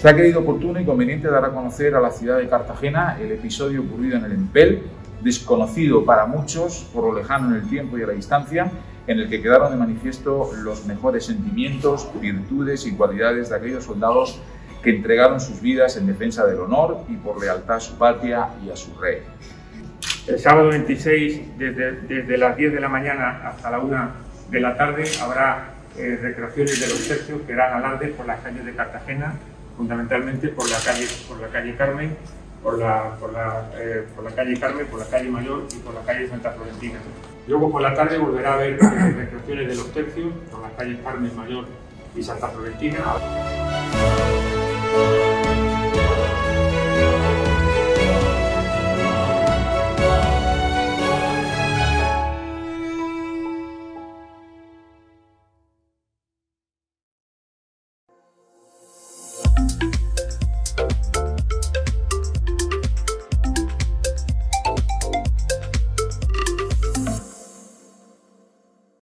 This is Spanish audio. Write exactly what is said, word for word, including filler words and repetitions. Se ha creído oportuno y conveniente dar a conocer a la ciudad de Cartagena el episodio ocurrido en el Empel, desconocido para muchos por lo lejano en el tiempo y a la distancia, en el que quedaron de manifiesto los mejores sentimientos, virtudes y cualidades de aquellos soldados que entregaron sus vidas en defensa del honor y por lealtad a su patria y a su rey. El sábado veintiséis, desde, desde las diez de la mañana hasta la una de la tarde, habrá eh, recreaciones de los tercios que harán alardes por las calles de Cartagena, fundamentalmente por la calle, por la calle Carmen, por la, por, la, eh, por la calle Carmen, por la calle Mayor y por la calle Santa Florentina. Luego por la tarde volverá a haber eh, recreaciones de los tercios por las calles Carmen, Mayor y Santa Florentina.